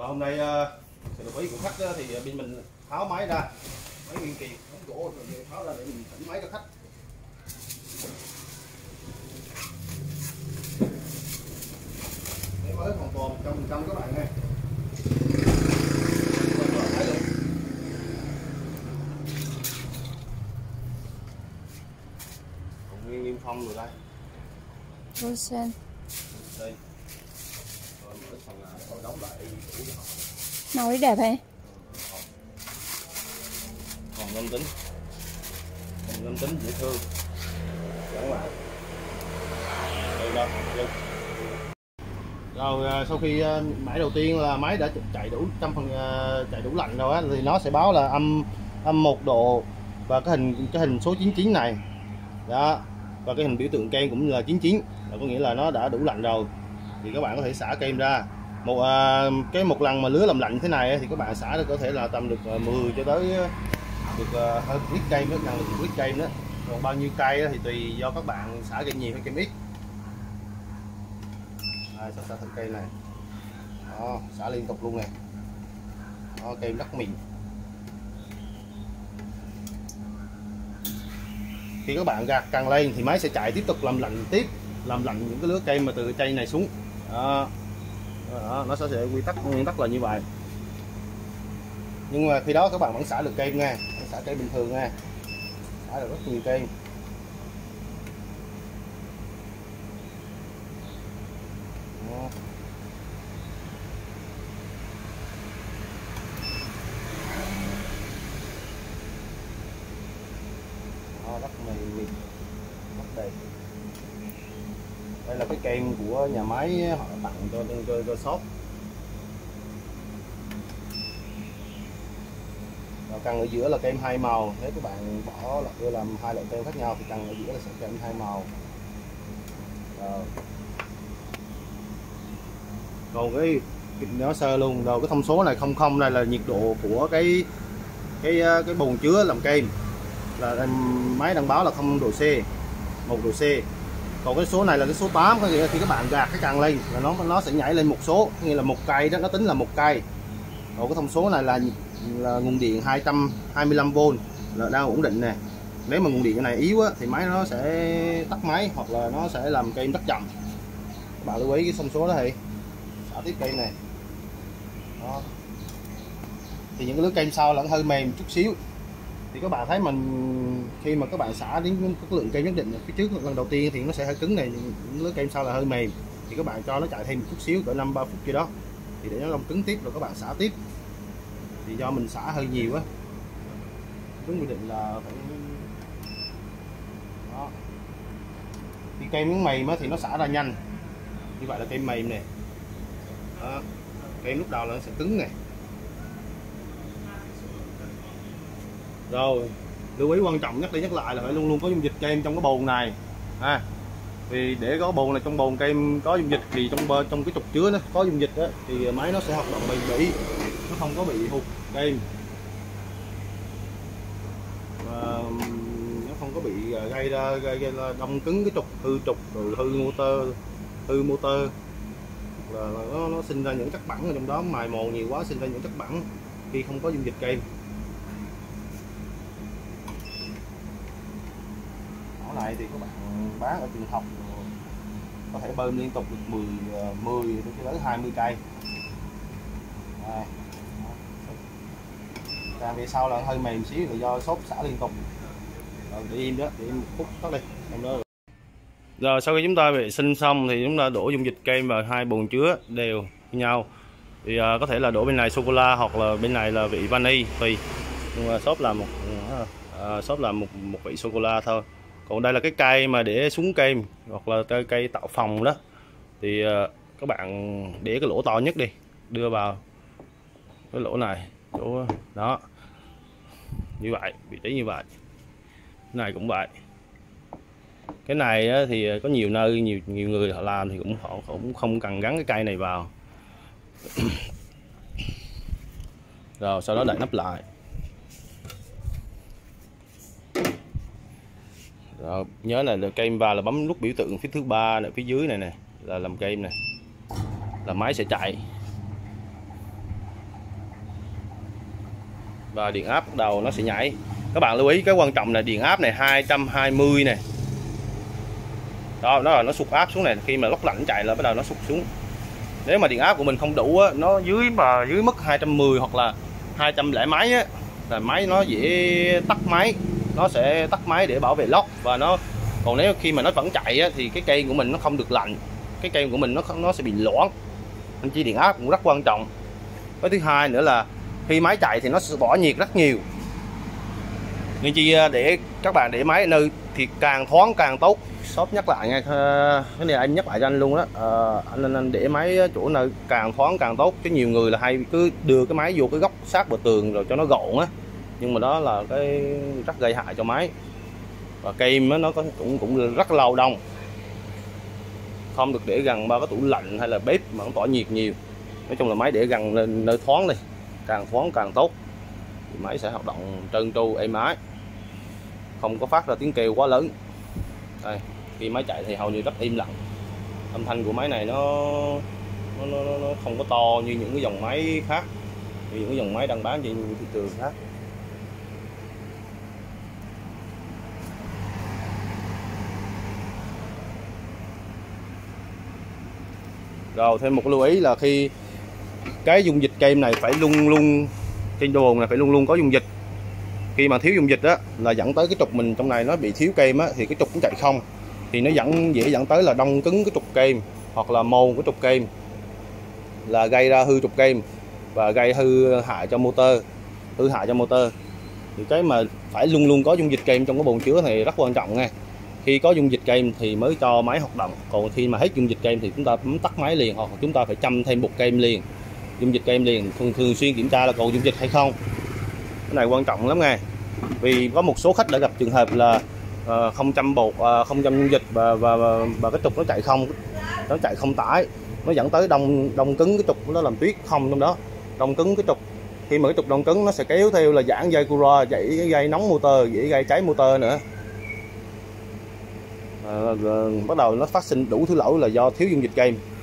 Rồi hôm nay sự đồng ý của khách thì bên mình tháo máy ra, máy nguyên kiện ống gỗ rồi tháo ra để mình chỉnh máy cho khách. Máy mới hoàn toàn 100% các bạn ơi. Nguyên niêm phong rồi đây. Rồi xem. Đây. Nồi đẹp hay? Còn lâm tính, dễ thương. Chẳng lại. Đây đâu. Rồi sau khi máy đầu tiên là máy đã chạy đủ 100% chạy đủ lạnh rồi á, thì nó sẽ báo là âm 1 độ và cái hình số 99 này. Đó. Và cái hình biểu tượng kem cũng là 99, là có nghĩa là nó đã đủ lạnh rồi. Thì các bạn có thể xả kem ra một lần mà lứa làm lạnh thế này thì các bạn xả được có thể là tầm được 10 cho tới được hơn lít kem nữa, gần được lít kem nữa. Còn bao nhiêu cây thì tùy do các bạn xả kem nhiều hay kem ít. Đây, xả thân cây này. Đó, xả liên tục luôn này. Đó, kem rất mịn. Khi các bạn gạt càng lên thì máy sẽ chạy tiếp tục làm lạnh những cái lứa cây mà từ cây này xuống. Đó. Đó, nó sẽ nguyên tắc là như vậy. Nhưng mà khi đó các bạn vẫn xả được cây nha, xả cây bình thường nha, xả được rất nhiều cây. Đó. Đó, rất mềm, rất đẹp. Đây là cái kem của nhà máy họ tặng cho shop. Rồi cần ở giữa là kem hai màu, nếu các bạn bỏ lại làm hai loại kem khác nhau thì cần ở giữa là sẽ kem hai màu. Rồi. Còn cái nó sơ luôn, rồi cái thông số này 00 này là nhiệt độ của cái bồn chứa làm kem, là máy đang báo là 0 độ C, 1 độ C. Còn cái số này là cái số 8, có nghĩa là khi các bạn gạt cái càng lên là nó sẽ nhảy lên một số, nghĩa là một cây đó, nó tính là một cây. Còn cái thông số này là nguồn điện 225V là đang ổn định nè. Nếu mà nguồn điện này yếu á, thì máy nó sẽ tắt máy hoặc là nó sẽ làm cây rất chậm. Các bạn lưu ý cái thông số đó thì xả tiếp cây này. Đó. Thì những cái lưới cây sau là hơi mềm chút xíu. Thì các bạn thấy mình khi mà các bạn xả đến các lượng kem nhất định phía trước lần đầu tiên thì nó sẽ hơi cứng này, những lứa kem sau là hơi mềm, thì các bạn cho nó chạy thêm một chút xíu cỡ 5-3 phút gì đó thì để nó không cứng tiếp rồi các bạn xả tiếp. Thì do mình xả hơi nhiều á, đúng quy định là phải đó. Thì kem mềm á thì nó xả ra nhanh, như vậy là kem mềm nè. Kem lúc đầu là nó sẽ cứng này. Rồi lưu ý quan trọng nhắc đi nhắc lại là phải luôn luôn có dung dịch kem trong cái bồn này ha. Vì để có bồn này, trong bồn kem có dung dịch thì trong cái trục chứa nó có dung dịch đó, thì máy nó sẽ hoạt động bền bỉ, nó không có bị hụt kem và nó không có bị gây ra đông cứng cái trục, hư trục rồi hư motor, là nó sinh ra những chất bẩn ở trong đó, mài mòn nhiều quá sinh ra những chất bẩn khi không có dung dịch kem. Này thì các bạn bán ở trường học có thể bơm liên tục được 10 đến 20 cây. Càng về sau là hơi mềm xíu là do sốt xả liên tục. Rồi, để im đó, để im một phút tắt đi. Rồi sau khi chúng ta vệ sinh xong thì chúng ta đổ dung dịch kem vào hai bồn chứa đều nhau. Thì có thể là đổ bên này sô cô la hoặc là bên này là vị vani tùy. Nhưng mà shop là một vị sô cô la thôi. Còn đây là cái cây mà để xuống kem hoặc là cây tạo phòng đó, thì các bạn để cái lỗ to nhất đi, đưa vào cái lỗ này, chỗ đó, như vậy, vị trí như vậy. Cái này cũng vậy. Cái này thì có nhiều nơi nhiều người họ làm thì họ cũng không cần gắn cái cây này vào. Rồi sau đó đậy nắp lại. Rồi, nhớ này là kem vào là bấm nút biểu tượng phía thứ ba này, phía dưới này nè là làm kem này, là máy sẽ chạy. và điện áp đầu nó sẽ nhảy. Các bạn lưu ý cái quan trọng là điện áp này 220 này. Đó, nó là nó sụt áp xuống này, khi mà lốc lạnh chạy là bắt đầu nó sụt xuống. Nếu mà điện áp của mình không đủ á, nó dưới mức 210 hoặc là 200 lẻ máy á, là máy nó dễ tắt máy, nó sẽ tắt máy để bảo vệ lốc. Và nó còn nếu khi mà nó vẫn chạy á, thì cái cây của mình nó không được lạnh, cái cây của mình nó sẽ bị loãng. Nên chi điện áp cũng rất quan trọng. Cái thứ hai nữa là khi máy chạy thì nó sẽ bỏ nhiệt rất nhiều. Nên chi để các bạn để máy nơi thì càng thoáng càng tốt. Shop nhắc lại nha, cái này anh nhắc lại cho anh luôn đó. Anh để máy chỗ nơi càng thoáng càng tốt, chứ nhiều người là hay cứ đưa cái máy vô cái góc sát bờ tường rồi cho nó gọn á, nhưng mà đó là cái rất gây hại cho máy. Và cây nó có cũng rất lâu đông, không được để gần ba cái tủ lạnh hay là bếp mà nó tỏa nhiệt nhiều. Nói chung là máy để gần lên nơi thoáng đi, càng thoáng càng tốt thì máy sẽ hoạt động trơn tru êm ái, không có phát ra tiếng kêu quá lớn. Đây, khi máy chạy thì hầu như rất im lặng. Âm thanh của máy này nó không có to như những cái dòng máy khác, như những cái dòng máy đang bán trên thị trường khác. Rồi thêm một lưu ý là khi cái dung dịch kem này phải luôn luôn trên đồ này phải luôn luôn có dung dịch. Khi mà thiếu dung dịch đó là dẫn tới cái trục mình trong này nó bị thiếu kem á, thì cái trục cũng chạy không, thì nó dễ dẫn tới là đông cứng cái trục kem hoặc là mòn cái trục kem, là gây ra hư trục kem và gây hư hại cho motor. Thì cái mà phải luôn luôn có dung dịch kem trong cái bồn chứa này rất quan trọng nha. Khi có dung dịch kem thì mới cho máy hoạt động, còn khi mà hết dung dịch kem thì chúng ta tắt máy liền, hoặc chúng ta phải châm thêm bột kem liền, dung dịch kem liền. Thường xuyên kiểm tra là còn dung dịch hay không, cái này quan trọng lắm nghe. Vì có một số khách đã gặp trường hợp là không châm bột, không châm dung dịch và cái trục nó chạy không tải, nó dẫn tới đông cứng cái trục, nó làm tuyết không trong đó, đông cứng cái trục. Khi mà cái trục đông cứng nó sẽ kéo theo là giãn dây cura, dây nóng motor, dễ gây cháy motor nữa. Bắt đầu nó phát sinh đủ thứ lỗi là do thiếu dung dịch kem.